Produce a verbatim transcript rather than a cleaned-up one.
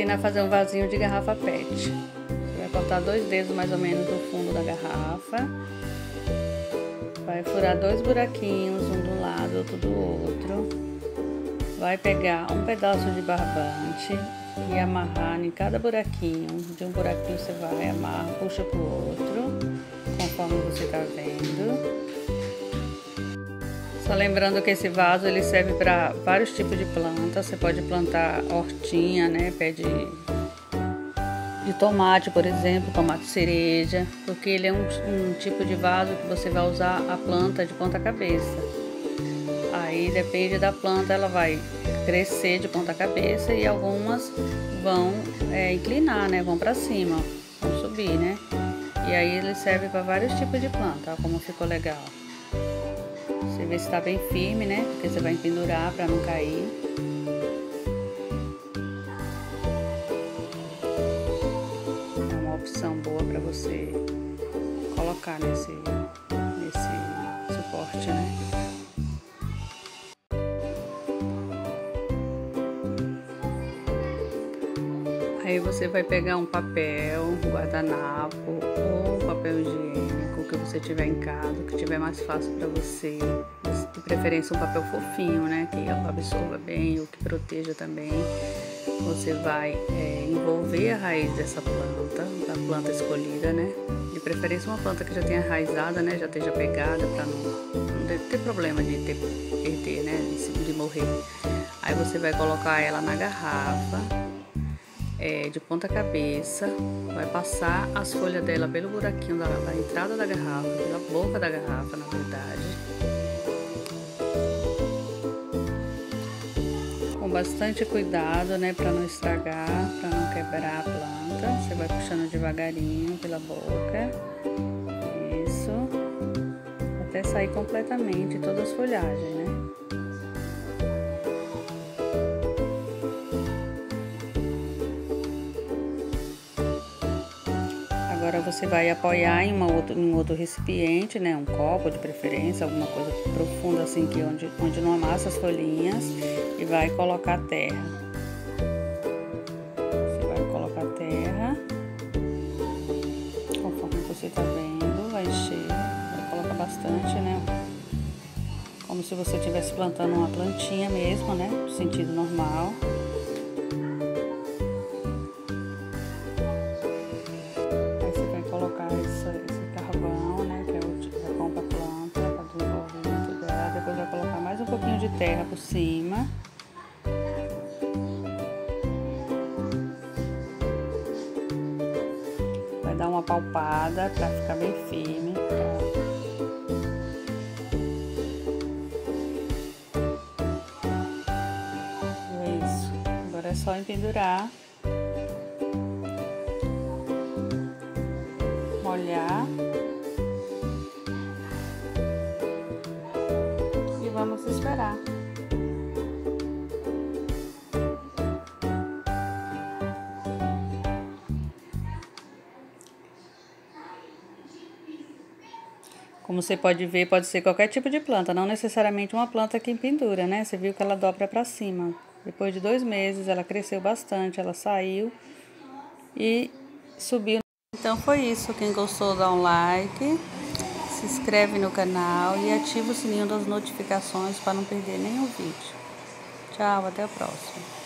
ensina a fazer um vasinho de garrafa pet. Você vai cortar dois dedos mais ou menos do fundo da garrafa. Vai furar dois buraquinhos, um do lado, outro do outro. Vai pegar um pedaço de barbante e amarrar em cada buraquinho. De um buraquinho você vai, amarra, puxa pro outro, conforme você tá vendo. Só lembrando que esse vaso ele serve para vários tipos de plantas. Você pode plantar hortinha, né, pé de, de tomate, por exemplo, tomate cereja, porque ele é um, um tipo de vaso que você vai usar a planta de ponta cabeça. Aí depende da planta, ela vai crescer de ponta cabeça e algumas vão é, inclinar, né, vão para cima, vão subir, né. E aí ele serve para vários tipos de planta. Ó, como ficou legal. Você vê se está bem firme, né? Porque você vai pendurar para não cair. É uma opção boa para você colocar nesse, nesse suporte, né? Aí você vai pegar um papel, um guardanapo ou um papel higiênico que você tiver em casa, que tiver mais fácil para você, de preferência um papel fofinho, né, que absorva bem ou que proteja também. Você vai é, envolver a raiz dessa planta, da planta escolhida, né, de preferência uma planta que já tenha raizada, né, já esteja pegada, para não, não ter problema de ter, perder, né, de, de morrer. Aí você vai colocar ela na garrafa. É, de ponta cabeça, vai passar as folhas dela pelo buraquinho da, da entrada da garrafa, pela boca da garrafa, na verdade. Com bastante cuidado, né, para não estragar, para não quebrar a planta. Você vai puxando devagarinho pela boca, isso, até sair completamente todas as folhagens, né. Agora você vai apoiar em, uma outro, em outro recipiente, né, um copo de preferência, alguma coisa profunda assim, que onde, onde não amassa as folhinhas, e vai colocar terra. Você vai colocar terra, conforme você tá vendo, vai encher, vai colocar bastante, né, como se você estivesse plantando uma plantinha mesmo, né, no sentido normal. Terra por cima. Vai dar uma palpada para ficar bem firme. É isso. Agora é só empendurar, molhar. Vamos esperar. Como você pode ver, pode ser qualquer tipo de planta, não necessariamente uma planta que pendura, né? Você viu que ela dobra para cima. Depois de dois meses, ela cresceu bastante, ela saiu e subiu. Então foi isso. Quem gostou, dá um like. Se inscreve no canal e ativa o sininho das notificações para não perder nenhum vídeo. Tchau, até a próxima.